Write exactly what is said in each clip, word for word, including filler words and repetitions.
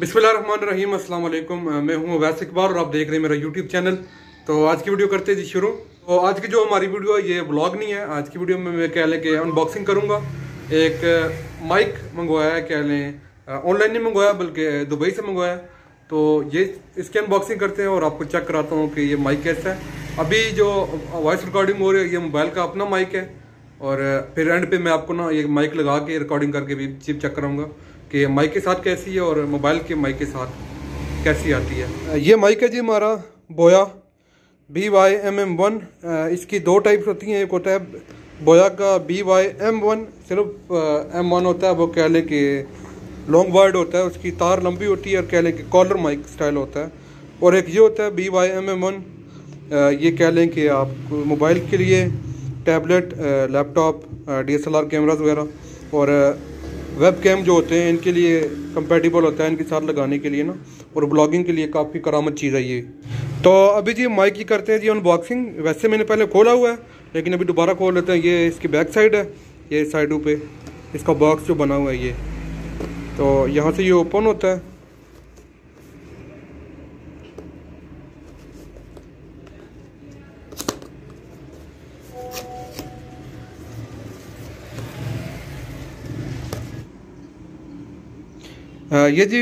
बिस्मिल्लाहिर्रहमानिर्रहीम, अस्सलाम वालेकुम। मैं हूँ अवैस इकबाल और आप देख रहे हैं मेरा यूट्यूब चैनल। तो आज की वीडियो करते जी शुरू। तो आज की जो हमारी वीडियो है ये व्लॉग नहीं है। आज की वीडियो में मैं कह लें कि अनबॉक्सिंग करूँगा। एक माइक मंगवाया है, कह लें ऑनलाइन नहीं मंगवाया बल्कि दुबई से मंगवाया। तो ये इसकी अनबॉक्सिंग करते हैं और आपको चेक कराता हूँ कि ये माइक कैसा है। अभी जो वॉइस रिकॉर्डिंग हो रही है ये मोबाइल का अपना माइक है, और फिर एंड पे मैं आपको ना ये माइक लगा के रिकॉर्डिंग करके भी चिप चेक कराऊंगा कि माइक के साथ कैसी है और मोबाइल के माइक के साथ कैसी आती है। ये माइक है जी हमारा Boya B Y M M one. इसकी दो टाइप्स होती हैं। एक होता है बोया का बी वाई एम वन, सिर्फ एम वन होता है, वो कह लें कि लॉन्ग वायर्ड होता है, उसकी तार लंबी होती है और कह लें कि कॉलर माइक स्टाइल होता है। और एक ये होता है B Y M M one, ये कह लें कि आप मोबाइल के लिए tablet, laptop, D S L R cameras वगैरह और वेब कैम जो होते हैं इनके लिए कंपेटिबल होता है, इनके साथ लगाने के लिए ना, और ब्लॉगिंग के लिए काफ़ी करामत चीज़ है ये। तो अभी जी माइक की करते हैं जी अनबॉक्सिंग। वैसे मैंने पहले खोला हुआ है लेकिन अभी दोबारा खोल लेते हैं। ये इसकी बैक साइड है, ये साइडों पे इसका बॉक्स जो बना हुआ है ये, तो यहाँ से ये ओपन होता है। ये जी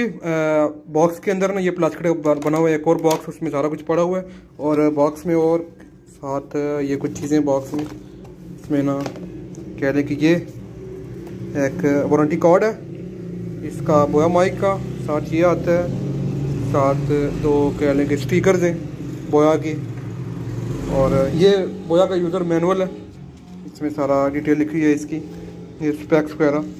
बॉक्स के अंदर ना ये प्लास्टिक का बना हुआ है एक और बॉक्स, उसमें सारा कुछ पड़ा हुआ है। और बॉक्स में और साथ ये कुछ चीज़ें बॉक्स में, इसमें ना कह रहे कि ये एक वारंटी कार्ड है इसका बोया माइक का, साथ ये आता है, साथ दो कह रहे कि स्टीकर्स हैं बोया की, और ये बोया का यूज़र मैनुअल है, इसमें सारा डिटेल लिखी है इसकी, ये स्पेक्स वगैरह,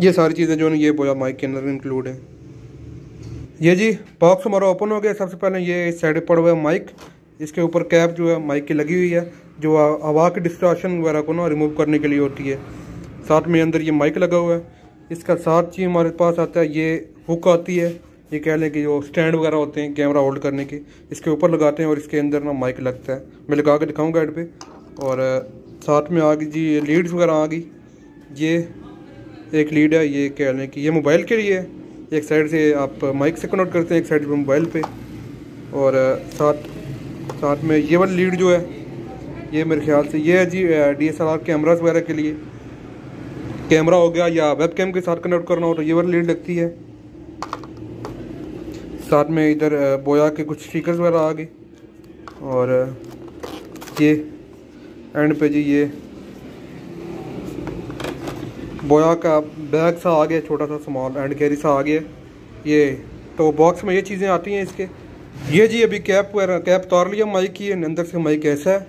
ये सारी चीज़ें जो है ये बोया माइक के अंदर इंक्लूड है। ये जी बॉक्स हमारा ओपन हो गया। सबसे पहले ये इस साइड पड़ा हुआ है माइक, इसके ऊपर कैप जो है माइक की लगी हुई है, जो हवा के डिस्ट्रैक्शन वगैरह को ना रिमूव करने के लिए होती है। साथ में अंदर ये माइक लगा हुआ है, इसका साथ ही हमारे पास आता है ये हुक आती है, ये कह लें कि जो स्टैंड वगैरह होते हैं कैमरा होल्ड करने के, इसके ऊपर लगाते हैं और इसके अंदर ना माइक लगता है। मैं लगा के दिखाऊँगा एड पे। और साथ में आ गई जी ये लीड्स वगैरह आ गई, ये एक लीड है, ये कह लें कि ये मोबाइल के लिए है, एक साइड से आप माइक से कनेक्ट करते हैं, एक साइड पे मोबाइल पे। और साथ साथ में ये वाली लीड जो है ये मेरे ख्याल से ये है जी D S L R cameras वगैरह के लिए, कैमरा हो गया या वेब कैम के साथ कनेक्ट करना हो तो ये वाली लीड लगती है। साथ में इधर बोया के कुछ स्टीकर्स वगैरह आ गए, और ये एंड पे जी ये बोया का बैग सा आ गया, छोटा सा स्मॉल एंड कैरी सा आ गया। ये तो बॉक्स में ये चीज़ें आती हैं इसके। ये जी अभी कैप वगैरह कैप उतार लिया माइक की, अंदर से माइक ऐसा है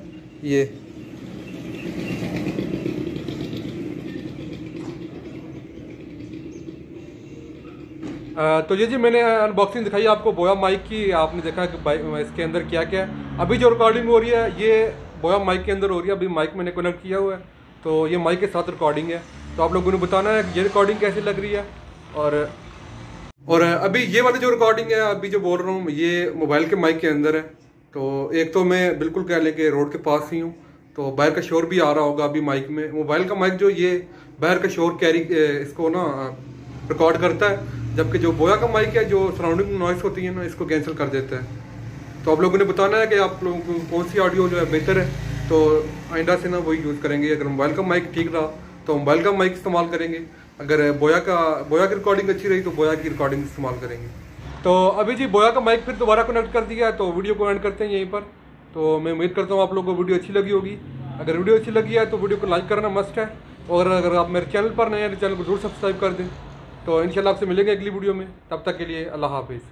ये। आ, तो ये जी मैंने अनबॉक्सिंग दिखाई आपको बोया माइक की। आपने देखा कि इसके अंदर क्या क्या है। अभी जो रिकॉर्डिंग हो रही है ये बोया माइक के अंदर हो रही है। अभी माइक मैंने कनेक्ट किया हुआ है तो ये माइक के साथ रिकॉर्डिंग है। तो आप लोगों ने बताना है कि ये रिकॉर्डिंग कैसी लग रही है। और और अभी ये वाली जो रिकॉर्डिंग है अभी जो बोल रहा हूँ ये मोबाइल के माइक के अंदर है। तो एक तो मैं बिल्कुल कह लें कि रोड के पास ही हूँ तो बाहर का शोर भी आ रहा होगा अभी माइक में। मोबाइल का माइक जो ये बाहर का शोर कैरी इसको ना रिकॉर्ड करता है, जबकि जो बोया का माइक है जो सराउंडिंग नॉइस होती है ना इसको कैंसिल कर देता है। तो आप लोगों ने बताना है कि आप लोगों को कौन सी ऑडियो जो है बेहतर है, तो आइंदा से ना वही यूज़ करेंगे। अगर मोबाइल का माइक ठीक रहा तो मोबाइल का माइक इस्तेमाल करेंगे, अगर बोया का बोया की रिकॉर्डिंग अच्छी रही तो बोया की रिकॉर्डिंग इस्तेमाल करेंगे। तो अभी जी बोया का माइक फिर दोबारा कनेक्ट कर दिया है तो वीडियो को एंड करते हैं यहीं पर। तो मैं उम्मीद करता हूँ आप लोगों को वीडियो अच्छी लगी होगी। अगर वीडियो अच्छी लगी है तो वीडियो को लाइक करना मस्ट है, और अगर आप मेरे चैनल पर नए हैं तो चैनल को जरूर सब्सक्राइब कर दें। तो इंशाल्लाह आपसे मिलेंगे अगली वीडियो में, तब तक के लिए अल्लाह हाफिज़।